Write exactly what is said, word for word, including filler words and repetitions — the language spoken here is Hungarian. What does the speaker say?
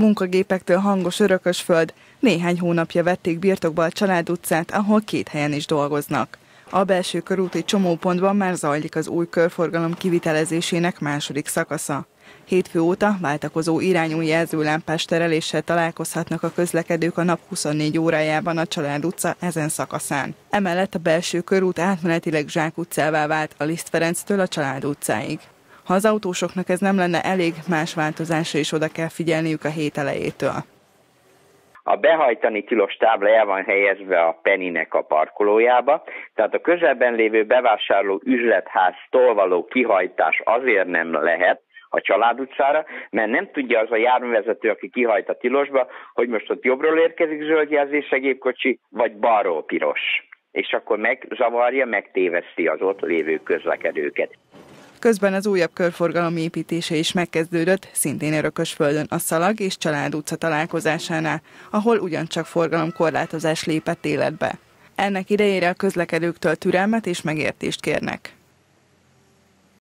munkagépektől hangos Örökösföld. Néhány hónapja vették birtokba a Család utcát, ahol két helyen is dolgoznak. A Belső körúti csomópontban már zajlik az új körforgalom kivitelezésének második szakasza. Hétfő óta váltakozó irányú jelzőlámpás tereléssel találkozhatnak a közlekedők a nap huszonnégy órájában a Család utca ezen szakaszán. Emellett a Belső körút átmenetileg zsákutcává vált a Liszt Ferenctől a Család utcáig. Ha az autósoknak ez nem lenne elég, más változásra is oda kell figyelniük a hét elejétől. A behajtani tilos tábla el van helyezve a Pennynek a parkolójába, tehát a közelben lévő bevásárló üzletháztól való kihajtás azért nem lehet a Család utcára, mert nem tudja az a járművezető, aki kihajt a tilosba, hogy most ott jobbról érkezik zöldjelzésre gépkocsi, vagy balról piros. És akkor megzavarja, megtéveszti az ott lévő közlekedőket. Közben az újabb körforgalom építése is megkezdődött, szintén Örökösföldön a Szalag és Család utca találkozásánál, ahol ugyancsak forgalomkorlátozás lépett életbe. Ennek idejére a közlekedőktől türelmet és megértést kérnek.